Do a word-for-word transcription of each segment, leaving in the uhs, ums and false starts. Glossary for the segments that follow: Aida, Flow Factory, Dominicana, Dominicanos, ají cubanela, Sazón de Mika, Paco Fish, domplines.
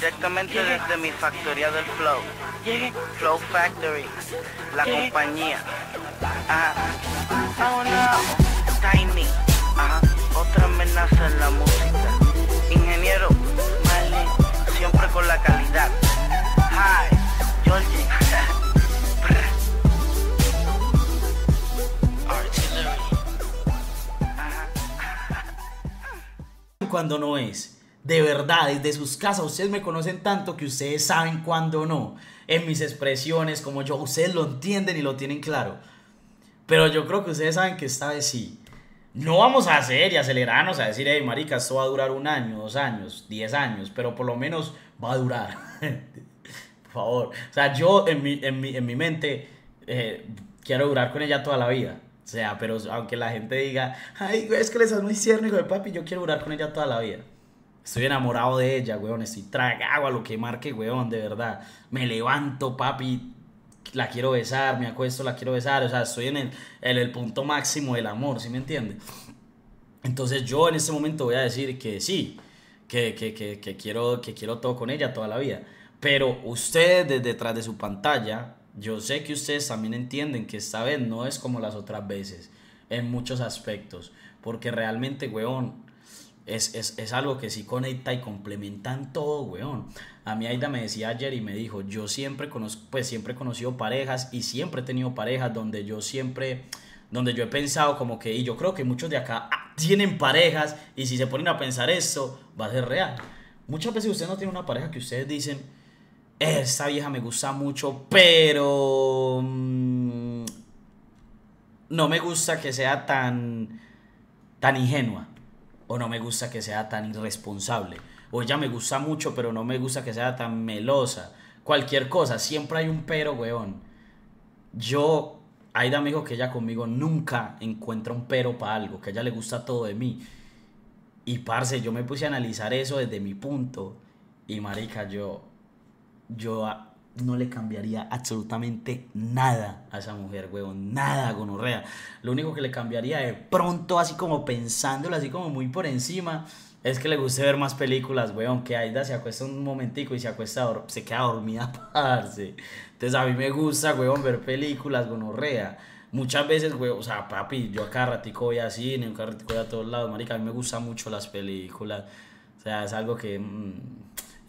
directamente desde mi factoría del Flow, Flow Factory, la compañía. Ajá. Oh no, Tiny, ajá, otra amenaza en la música. Ingeniero, vale, siempre con la calidad. Hi, Georgie. Cuando no es. De verdad, desde sus casas ustedes me conocen tanto que ustedes saben cuando no. En mis expresiones, como yo, ustedes lo entienden y lo tienen claro. Pero yo creo que ustedes saben que esta vez sí. No vamos a hacer y acelerarnos a decir, hey, marica, esto va a durar un año, dos años, diez años, pero por lo menos va a durar. Por favor. O sea, yo en mi, en mi, en mi mente eh, quiero durar con ella toda la vida. O sea, pero aunque la gente diga, ay, güey, es que le estás muy tierno, hijo de papi, yo quiero durar con ella toda la vida. Estoy enamorado de ella, weón, estoy tragado a lo que marque, weón, de verdad. Me levanto, papi, la quiero besar, me acuesto, la quiero besar. O sea, estoy en el, en el punto máximo del amor, ¿sí me entiende? Entonces yo en este momento voy a decir que sí, que, que, que, que, quiero, que quiero todo con ella toda la vida. Pero ustedes desde detrás de su pantalla... Yo sé que ustedes también entienden que esta vez no es como las otras veces, en muchos aspectos, porque realmente, weón, es, es, es algo que sí conecta y complementan todo, weón. A mí Aida me decía ayer y me dijo, yo siempre, conozco, pues, siempre he conocido parejas y siempre he tenido parejas donde yo siempre, donde yo he pensado como que, y yo creo que muchos de acá ah, tienen parejas y si se ponen a pensar esto, va a ser real. Muchas veces ustedes no tienen una pareja que ustedes dicen... Esta vieja me gusta mucho, pero mmm, no me gusta que sea tan, tan ingenua, o no me gusta que sea tan irresponsable, o ella me gusta mucho, pero no me gusta que sea tan melosa, cualquier cosa, siempre hay un pero, weón. Yo, Aida me dijo que ella conmigo nunca encuentra un pero para algo, que a ella le gusta todo de mí, y parce, yo me puse a analizar eso desde mi punto, y marica, yo... Yo no le cambiaría absolutamente nada a esa mujer, huevón, nada, gonorrea. Lo único que le cambiaría de pronto, así como pensándolo, así como muy por encima, es que le guste ver más películas, huevón, que Aida se acuesta un momentico y se acuesta, se queda dormida, parce. Entonces a mí me gusta, huevón, ver películas, gonorrea. Muchas veces, huevón, o sea, papi, yo acá ratico voy a cine, acá ratico voy a todos lados, marica, a mí me gustan mucho las películas. O sea, es algo que... Mmm,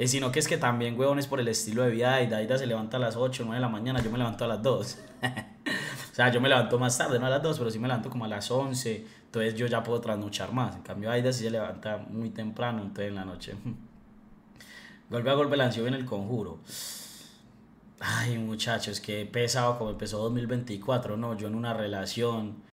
sino que es que también, huevones, por el estilo de vida de Aida, Aida se levanta a las ocho, nueve de la mañana, yo me levanto a las dos. O sea, yo me levanto más tarde, no a las dos, pero sí me levanto como a las once. Entonces yo ya puedo trasnochar más. En cambio, Aida sí se levanta muy temprano, entonces en la noche. Golpe a golpe lanzó en el conjuro. Ay, muchachos, qué pesado como empezó dos mil veinticuatro. No, yo en una relación,